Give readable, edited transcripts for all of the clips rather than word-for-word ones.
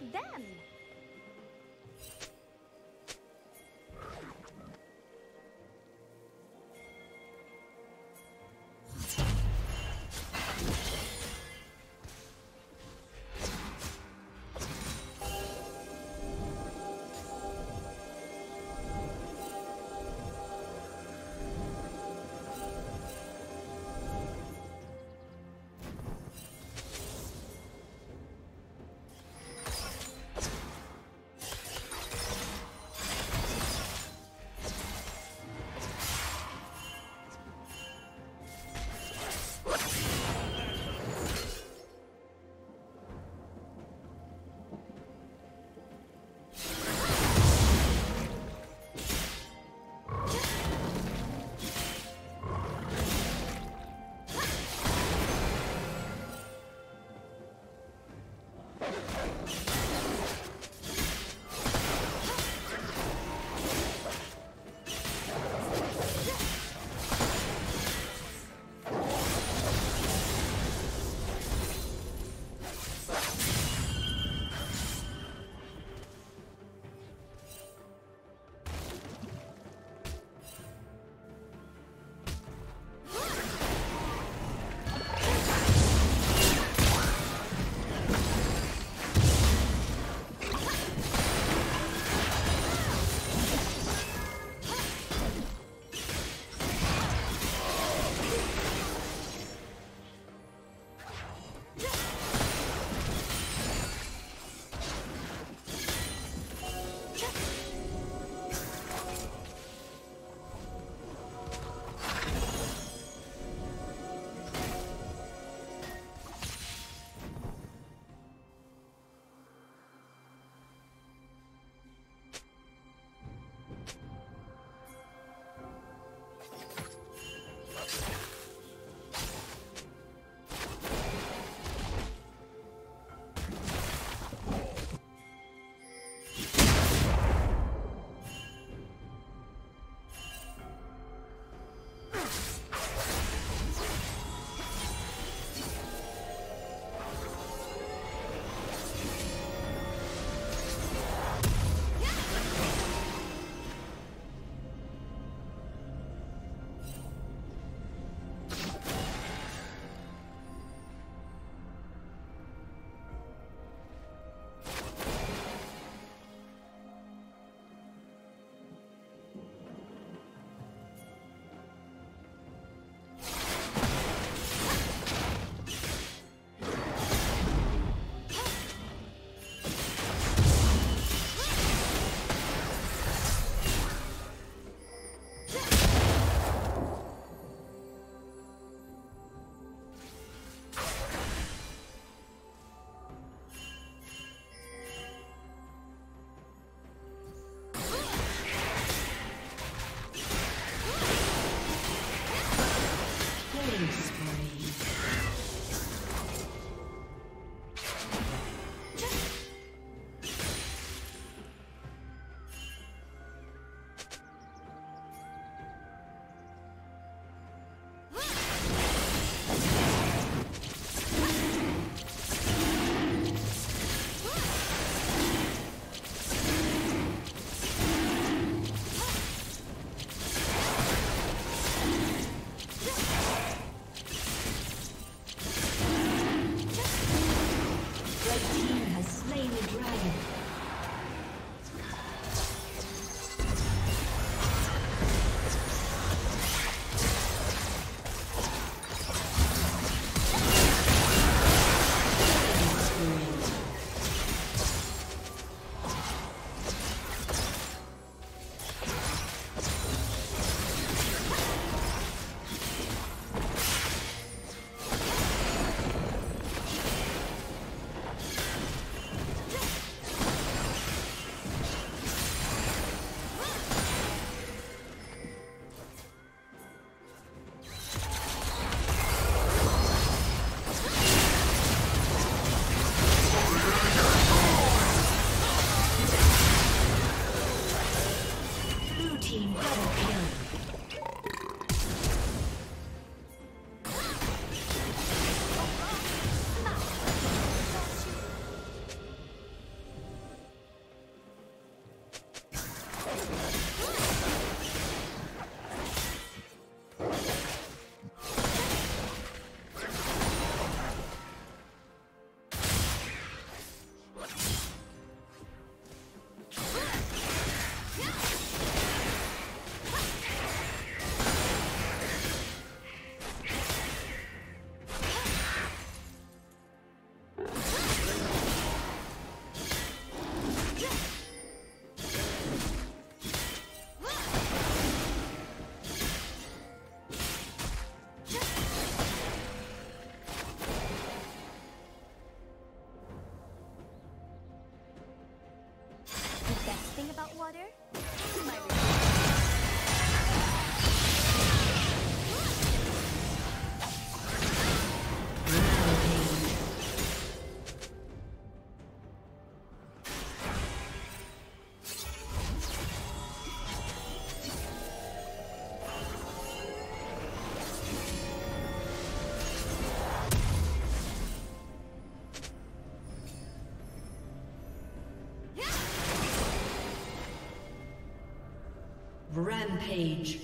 like them. Rampage.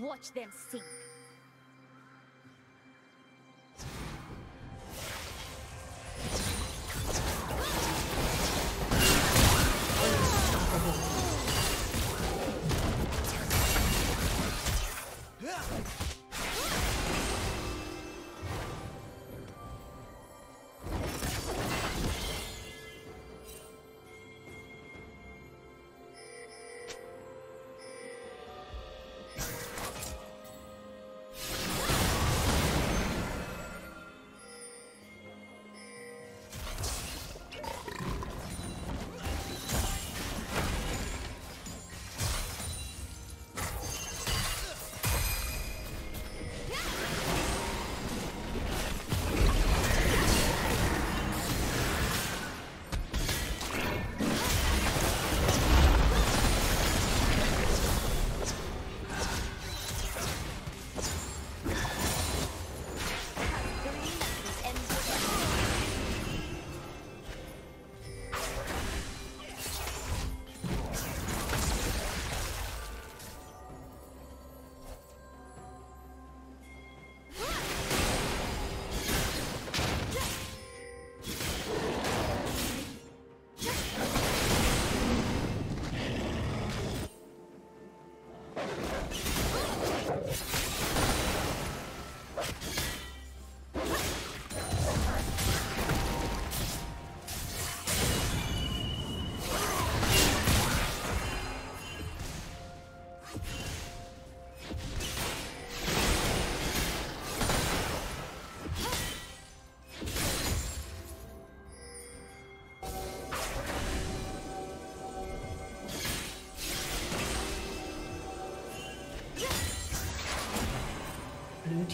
Watch them sink. Blue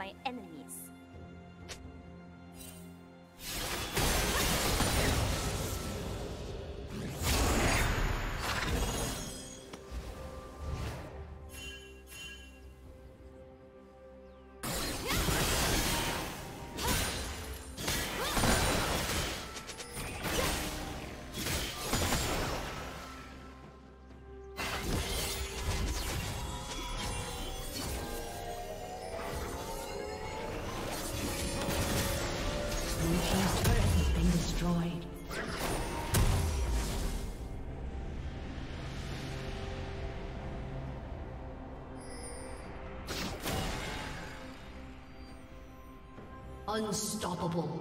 my enemies. Unstoppable.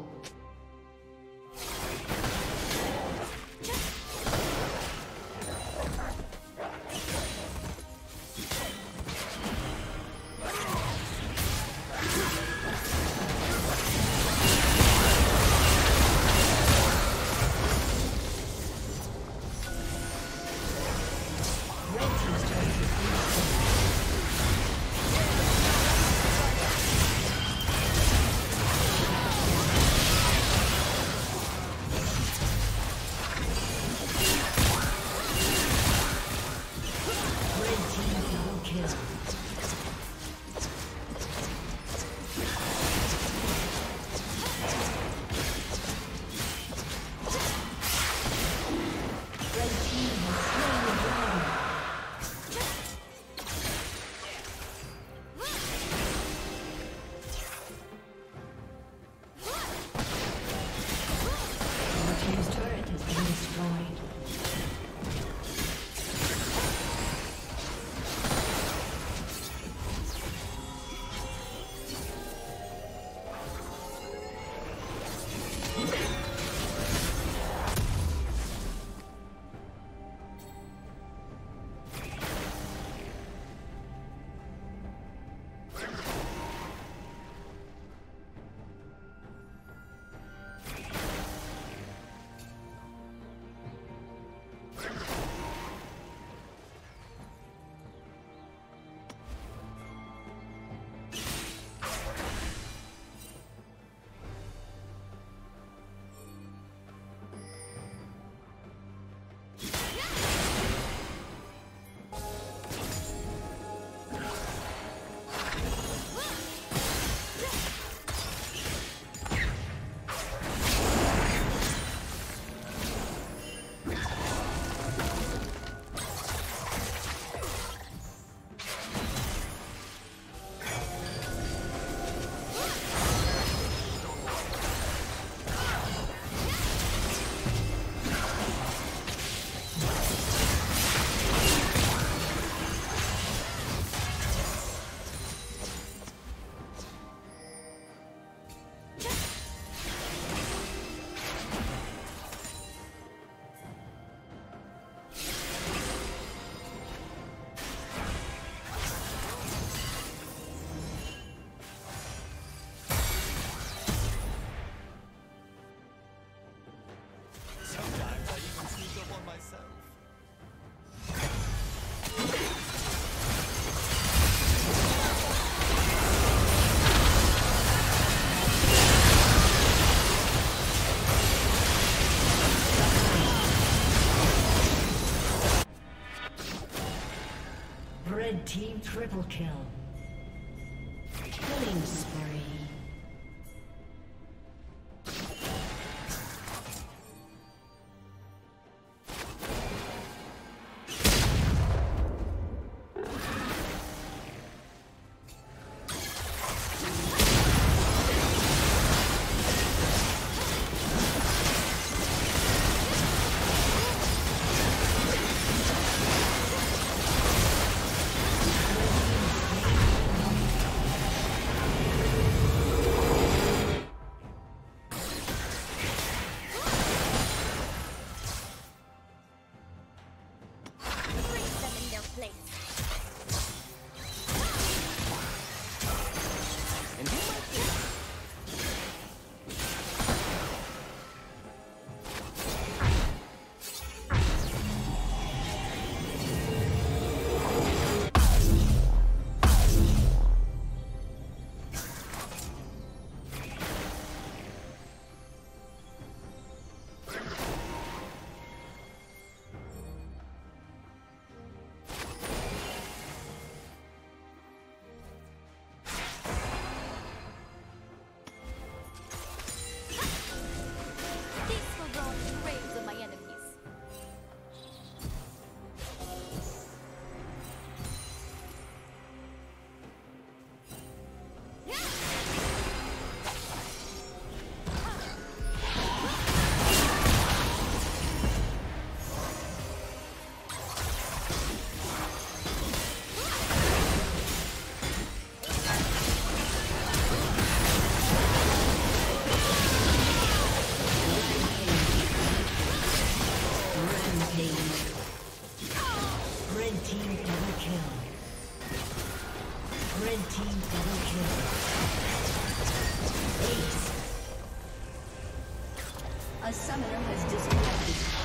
Team triple kill. Killing spree. Red team double kill. Ace. A summoner has disconnected.